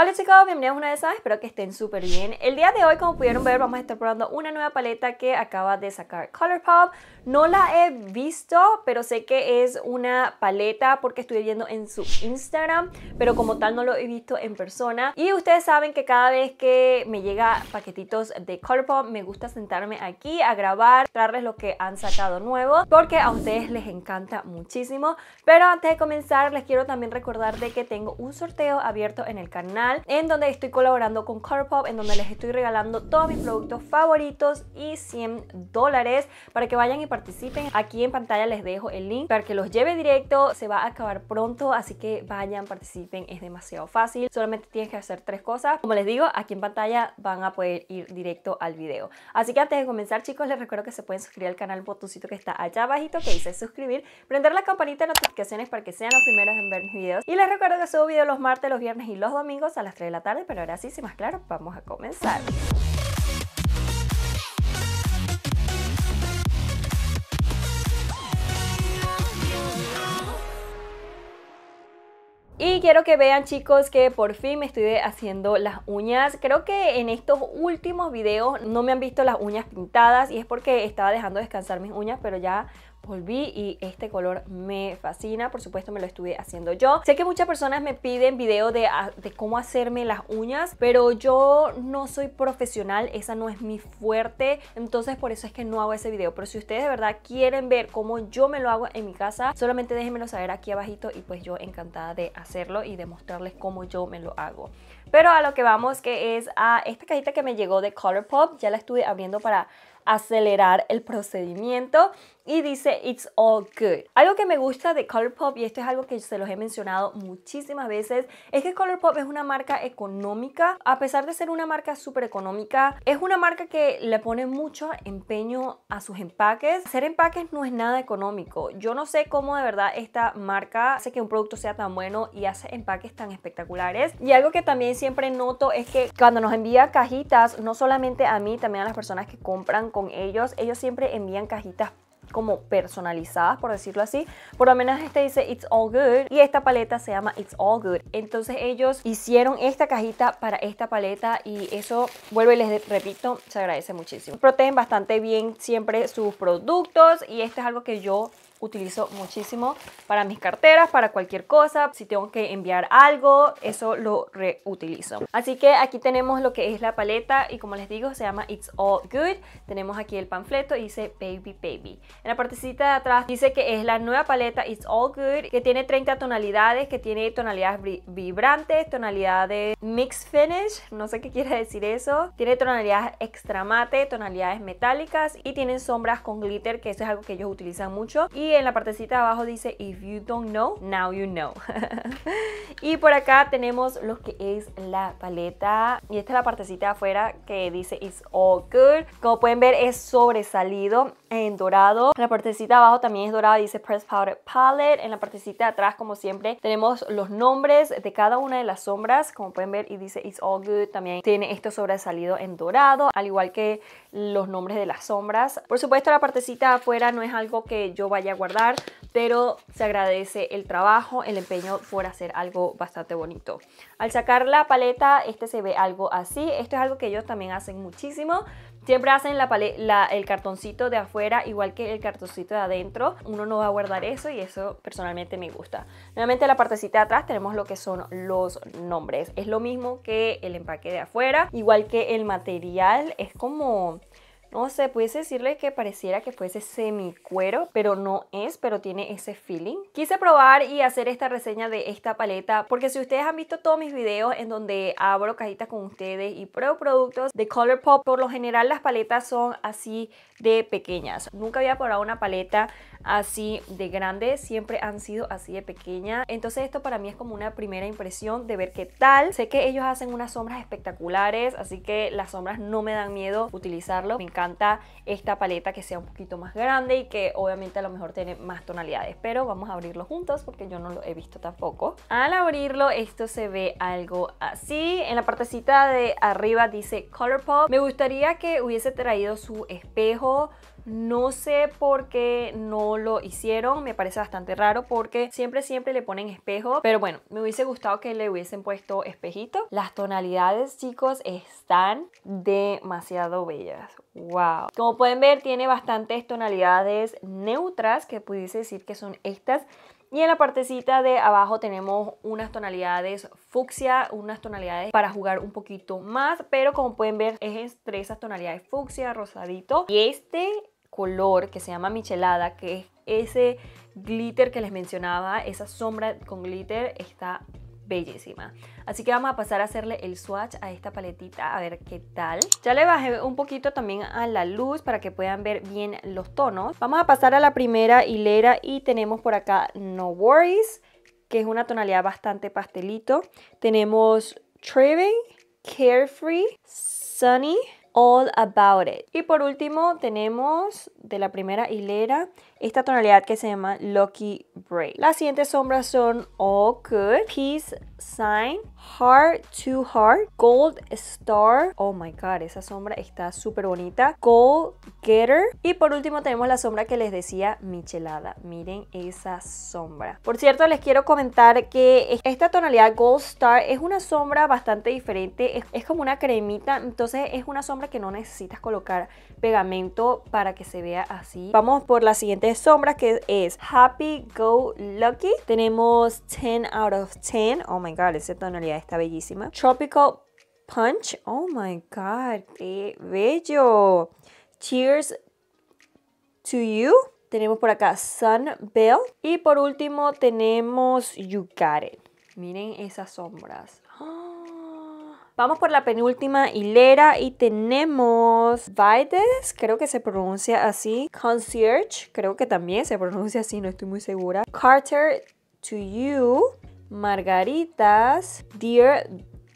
Hola chicos, bienvenidos una vez más, espero que estén súper bien. El día de hoy, como pudieron ver, vamos a estar probando una nueva paleta que acaba de sacar Colourpop. No la he visto, pero sé que es una paleta porque estuve viendo en su Instagram, pero como tal no lo he visto en persona. Y ustedes saben que cada vez que me llega paquetitos de Colourpop, me gusta sentarme aquí a grabar, traerles lo que han sacado nuevo, porque a ustedes les encanta muchísimo. Pero antes de comenzar, les quiero también recordar de que tengo un sorteo abierto en el canal, en donde estoy colaborando con Colourpop, en donde les estoy regalando todos mis productos favoritos y $100 para que vayan y participen. Aquí en pantalla les dejo el link para que los lleve directo. Se va a acabar pronto, así que vayan, participen, es demasiado fácil. Solamente tienes que hacer 3 cosas. Como les digo, aquí en pantalla van a poder ir directo al video. Así que antes de comenzar, chicos, les recuerdo que se pueden suscribir al canal, botoncito que está allá abajito que dice suscribir, prender la campanita de notificaciones para que sean los primeros en ver mis videos. Y les recuerdo que subo videos los martes, los viernes y los domingos a las 3 de la tarde, pero ahora sí, sin más claro, vamos a comenzar. Y quiero que vean, chicos, que por fin me estoy haciendo las uñas. Creo que en estos últimos videos no me han visto las uñas pintadas y es porque estaba dejando descansar mis uñas, pero ya volví y este color me fascina. Por supuesto me lo estuve haciendo yo. Sé que muchas personas me piden video de cómo hacerme las uñas, pero yo no soy profesional, esa no es mi fuerte, entonces por eso es que no hago ese video. Pero si ustedes de verdad quieren ver cómo yo me lo hago en mi casa, solamente déjenmelo saber aquí abajito y pues yo encantada de hacerlo y de mostrarles cómo yo me lo hago. Pero a lo que vamos, que es a esta cajita que me llegó de Colourpop. Ya la estuve abriendo para acelerar el procedimiento y dice it's all good. Algo que me gusta de Colourpop, y esto es algo que se los he mencionado muchísimas veces, es que Colourpop es una marca económica. A pesar de ser una marca súper económica, es una marca que le pone mucho empeño a sus empaques. Hacer empaques no es nada económico. Yo no sé cómo de verdad esta marca hace que un producto sea tan bueno y hace empaques tan espectaculares. Y algo que también siempre noto es que cuando nos envía cajitas, no solamente a mí, también a las personas que compran con ellos siempre envían cajitas como personalizadas, por decirlo así. Por lo menos este dice it's all good y esta paleta se llama it's all good. Entonces ellos hicieron esta cajita para esta paleta y eso, vuelvo y les repito, se agradece muchísimo. Protegen bastante bien siempre sus productos y esto es algo que yo utilizo muchísimo para mis carteras, para cualquier cosa. Si tengo que enviar algo, eso lo reutilizo. Así que aquí tenemos lo que es la paleta y como les digo, se llama It's All Good. Tenemos aquí el panfleto y dice Baby Baby. En la partecita de atrás dice que es la nueva paleta It's All Good, que tiene 30 tonalidades, que tiene tonalidades vibrantes, tonalidades mixed finish, no sé qué quiere decir eso. Tiene tonalidades extra mate, tonalidades metálicas y tienen sombras con glitter, que eso es algo que ellos utilizan mucho. Y en la partecita de abajo dice if you don't know, now you know. Y por acá tenemos lo que es la paleta y esta es la partecita de afuera que dice it's all good. Como pueden ver es sobresalido en dorado. La partecita de abajo también es dorada, dice press powder palette. En la partecita de atrás, como siempre, tenemos los nombres de cada una de las sombras, como pueden ver, y dice it's all good. También tiene esto sobresalido en dorado, al igual que los nombres de las sombras. Por supuesto la partecita de afuera no es algo que yo vaya a guardar, pero se agradece el trabajo, el empeño por hacer algo bastante bonito. Al sacar la paleta, este se ve algo así. Esto es algo que ellos también hacen muchísimo. Siempre hacen el cartoncito de afuera igual que el cartoncito de adentro. Uno no va a guardar eso y eso personalmente me gusta. Nuevamente en la partecita de atrás tenemos lo que son los nombres. Es lo mismo que el empaque de afuera, igual que el material. Es como... no sé, pudiese decirle que pareciera que fuese semicuero, pero no es, pero tiene ese feeling. Quise probar y hacer esta reseña de esta paleta porque si ustedes han visto todos mis videos en donde abro cajitas con ustedes y pruebo productos de Colourpop, por lo general las paletas son así de pequeñas. Nunca había probado una paleta así de grande, siempre han sido así de pequeña. Entonces esto para mí es como una primera impresión de ver qué tal. Sé que ellos hacen unas sombras espectaculares, así que las sombras no me dan miedo utilizarlo. Me encanta esta paleta que sea un poquito más grande y que obviamente a lo mejor tiene más tonalidades, pero vamos a abrirlo juntos porque yo no lo he visto tampoco. Al abrirlo esto se ve algo así. En la partecita de arriba dice Colourpop. Me gustaría que hubiese traído su espejo. No sé por qué no lo hicieron, me parece bastante raro porque siempre le ponen espejo, pero bueno, me hubiese gustado que le hubiesen puesto espejito. Las tonalidades, chicos, están demasiado bellas. Wow. Como pueden ver, tiene bastantes tonalidades neutras, que pudiese decir que son estas. Y en la partecita de abajo tenemos unas tonalidades fucsia, unas tonalidades para jugar un poquito más, pero como pueden ver es entre esas tonalidades fucsia, rosadito. Y este color que se llama michelada, que es ese glitter que les mencionaba, esa sombra con glitter, está bellísima. Así que vamos a pasar a hacerle el swatch a esta paletita, a ver qué tal. Ya le bajé un poquito también a la luz para que puedan ver bien los tonos. Vamos a pasar a la primera hilera y tenemos por acá No Worries, que es una tonalidad bastante pastelito. Tenemos Thriving, Carefree, Sunny, All About It. Y por último tenemos de la primera hilera esta tonalidad que se llama Lucky Break. Las siguientes sombras son All Good, Peace Sign, Heart to Heart, Gold Star. Oh my god, esa sombra está súper bonita. Goal Getter. Y por último tenemos la sombra que les decía, michelada. Miren esa sombra. Por cierto, les quiero comentar que esta tonalidad Gold Star es una sombra bastante diferente. Es como una cremita, entonces es una sombra que no necesitas colocar pegamento para que se vea así. Vamos por la siguiente sombra, que es Happy Go Lucky. Tenemos 10 out of 10. Oh my god, esa tonalidad está bellísima. Tropical Punch. Oh my god, qué bello. Cheers to You. Tenemos por acá Sun Bell. Y por último tenemos You Got It. Miren esas sombras. ¡Oh! Vamos por la penúltima hilera y tenemos Vides, creo que se pronuncia así. Concierge, creo que también se pronuncia así, no estoy muy segura. Carter to You, Margaritas, Dear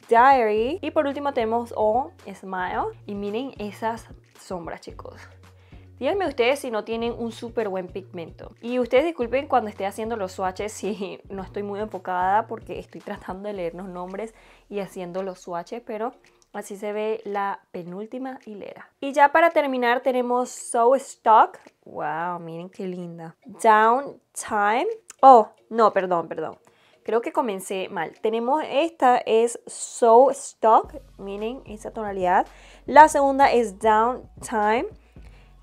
Diary. Y por último tenemos Oh Smile. Y miren esas sombras, chicos. Díganme ustedes si no tienen un súper buen pigmento. Y ustedes disculpen cuando esté haciendo los swatches si no estoy muy enfocada, porque estoy tratando de leer los nombres y haciendo los swatches, pero así se ve la penúltima hilera. Y ya para terminar tenemos So Stuck. Wow, miren qué linda. Downtime. Oh, no, perdón. Creo que comencé mal. Tenemos esta es So Stuck. Miren esa tonalidad. La segunda es Downtime.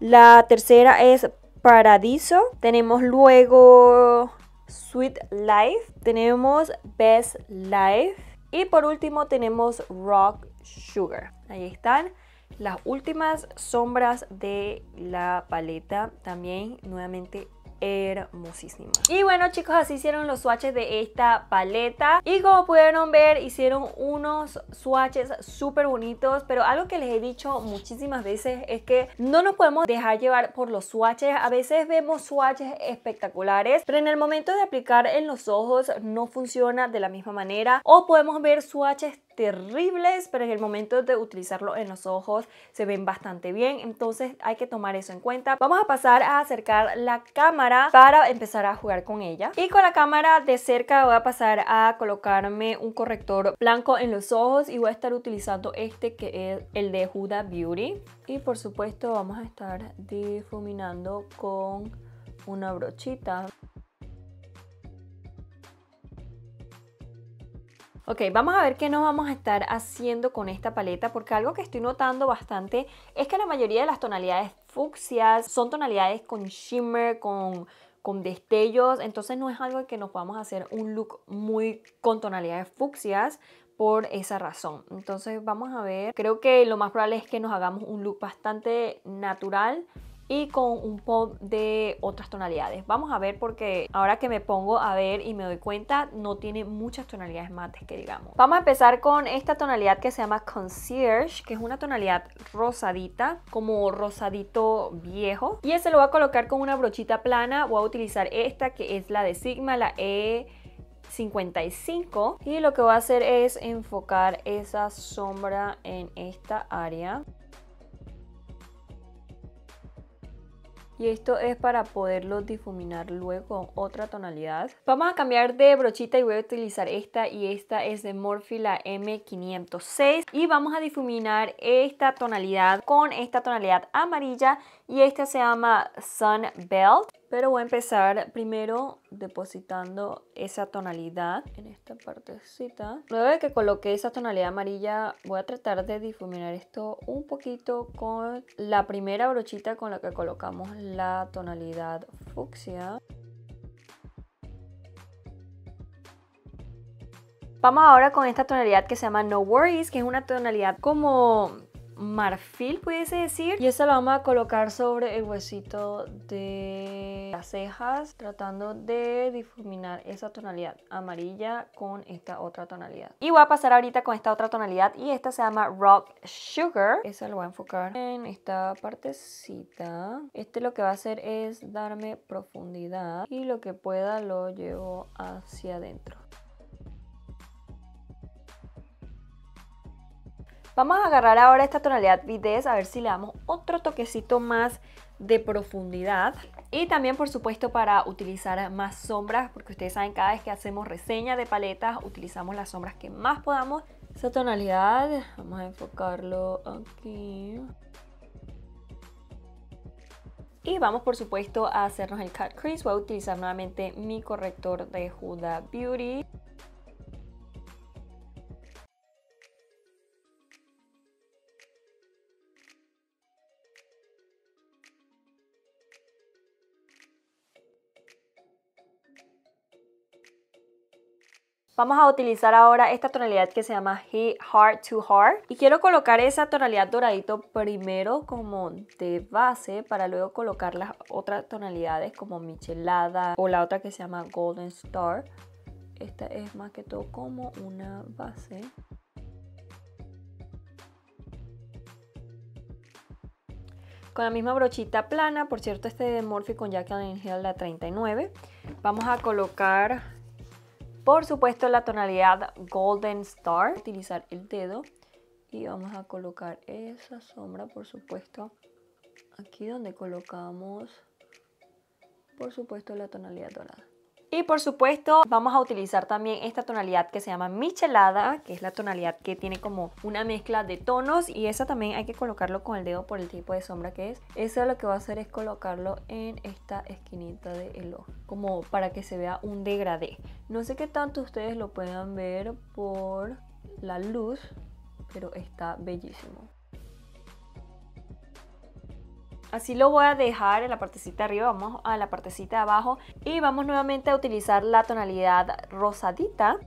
La tercera es Paradiso. Tenemos luego Sweet Life. Tenemos Best Life. Y por último tenemos Rock Sugar. Ahí están las últimas sombras de la paleta. También nuevamente hermosísima. Y bueno, chicos, así hicieron los swatches de esta paleta. Y como pudieron ver, hicieron unos swatches súper bonitos. Pero algo que les he dicho muchísimas veces es que no nos podemos dejar llevar por los swatches. A veces vemos swatches espectaculares, pero en el momento de aplicar en los ojos no funciona de la misma manera. O podemos ver swatches terribles, pero en el momento de utilizarlo en los ojos se ven bastante bien. Entonces hay que tomar eso en cuenta. Vamos a pasar a acercar la cámara para empezar a jugar con ella. Y con la cámara de cerca voy a pasar a colocarme un corrector blanco en los ojos y voy a estar utilizando este, que es el de Huda Beauty. Y por supuesto vamos a estar difuminando con una brochita. Ok, vamos a ver qué nos vamos a estar haciendo con esta paleta, porque algo que estoy notando bastante es que la mayoría de las tonalidades fucsias son tonalidades con shimmer, con destellos, entonces no es algo que nos podamos hacer un look muy con tonalidades fucsias por esa razón. Entonces vamos a ver, creo que lo más probable es que nos hagamos un look bastante natural y con un pop de otras tonalidades. Vamos a ver, porque ahora que me pongo a ver y me doy cuenta, no tiene muchas tonalidades mates que digamos. Vamos a empezar con esta tonalidad que se llama Concierge, que es una tonalidad rosadita, como rosadito viejo. Y ese lo voy a colocar con una brochita plana. Voy a utilizar esta, que es la de Sigma, la E55. Y lo que voy a hacer es enfocar esa sombra en esta área. y esto es para poderlo difuminar luego con otra tonalidad. Vamos a cambiar de brochita y voy a utilizar esta, y esta es de Morphe, la M506, y vamos a difuminar esta tonalidad con esta tonalidad amarilla, y esta se llama Sunbelt. Pero voy a empezar primero depositando esa tonalidad en esta partecita. Luego de que coloqué esa tonalidad amarilla, voy a tratar de difuminar esto un poquito con la primera brochita con la que colocamos la tonalidad fucsia. Vamos ahora con esta tonalidad que se llama No Worries, que es una tonalidad como marfil, pudiese decir, y esta la vamos a colocar sobre el huesito de las cejas, tratando de difuminar esa tonalidad amarilla con esta otra tonalidad. Y voy a pasar ahorita con esta otra tonalidad, y esta se llama Rock Sugar. Esa la voy a enfocar en esta partecita. Este lo que va a hacer es darme profundidad, y lo que pueda lo llevo hacia adentro. Vamos a agarrar ahora esta tonalidad Vides, a ver si le damos otro toquecito más de profundidad. Y también, por supuesto, para utilizar más sombras, porque ustedes saben, cada vez que hacemos reseña de paletas, utilizamos las sombras que más podamos. Esa tonalidad, vamos a enfocarlo aquí. Y vamos, por supuesto, a hacernos el cut crease. Voy a utilizar nuevamente mi corrector de Huda Beauty. Vamos a utilizar ahora esta tonalidad que se llama Heart to Heart. Y quiero colocar esa tonalidad doradito primero como de base, para luego colocar las otras tonalidades como Michelada o la otra que se llama Golden Star. Esta es más que todo como una base. Con la misma brochita plana, por cierto, este de Morphe con Jacqueline Hill, la 39. Vamos a colocar, por supuesto, la tonalidad Golden Star. Voy a utilizar el dedo y vamos a colocar esa sombra, por supuesto, aquí donde colocamos, por supuesto, la tonalidad dorada. Y por supuesto vamos a utilizar también esta tonalidad que se llama Michelada, que es la tonalidad que tiene como una mezcla de tonos, y esa también hay que colocarlo con el dedo por el tipo de sombra que es. Eso lo que va a hacer es colocarlo en esta esquinita del ojo, como para que se vea un degradé. No sé qué tanto ustedes lo puedan ver por la luz, pero está bellísimo. Así lo voy a dejar en la partecita de arriba. Vamos a la partecita de abajo y vamos nuevamente a utilizar la tonalidad rosadita.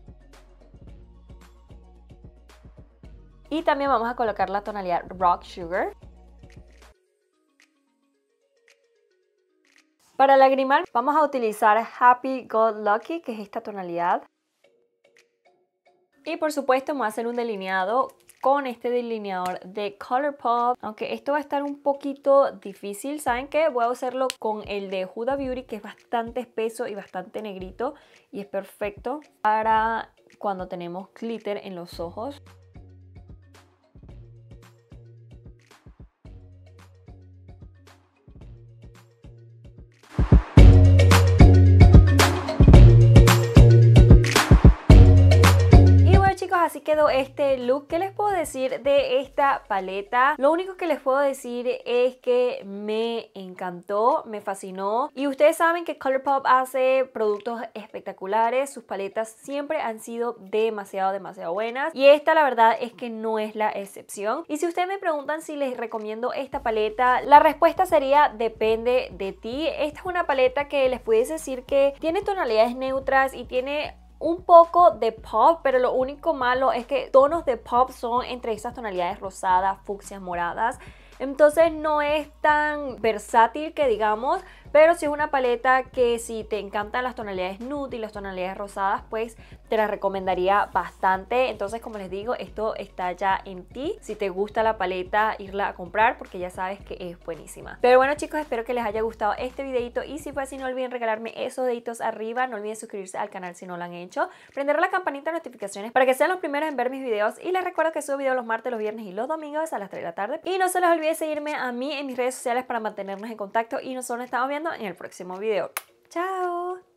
Y también vamos a colocar la tonalidad Rock Sugar. Para lagrimal vamos a utilizar Happy Go Lucky, que es esta tonalidad. Y por supuesto vamos a hacer un delineado con este delineador de Colourpop, aunque esto va a estar un poquito difícil. ¿Saben qué? Voy a hacerlo con el de Huda Beauty, que es bastante espeso y bastante negrito, y es perfecto para cuando tenemos glitter en los ojos. Así quedó este look. ¿Qué les puedo decir de esta paleta? Lo único que les puedo decir es que me encantó, me fascinó. Y ustedes saben que Colourpop hace productos espectaculares. Sus paletas siempre han sido demasiado buenas, y esta la verdad es que no es la excepción. Y si ustedes me preguntan si les recomiendo esta paleta, la respuesta sería depende de ti. Esta es una paleta que les pudiese decir que tiene tonalidades neutras y tiene un poco de pop, pero lo único malo es que tonos de pop son entre esas tonalidades rosadas, fucsias, moradas. Entonces no es tan versátil que digamos, Pero si es una paleta que si te encantan las tonalidades nude y las tonalidades rosadas, pues te la recomendaría bastante. Entonces, como les digo, esto está ya en ti. Si te gusta la paleta, irla a comprar porque ya sabes que es buenísima. Pero bueno, chicos, espero que les haya gustado este videito. Y si fue así, no olviden regalarme esos deditos arriba. No olviden suscribirse al canal si no lo han hecho. Prender la campanita de notificaciones para que sean los primeros en ver mis videos. Y les recuerdo que subo videos los martes, los viernes y los domingos a las 3 de la tarde. Y no se les olvide seguirme a mí en mis redes sociales para mantenernos en contacto. Y nosotros nos estamos viendo en el próximo video. ¡Chao!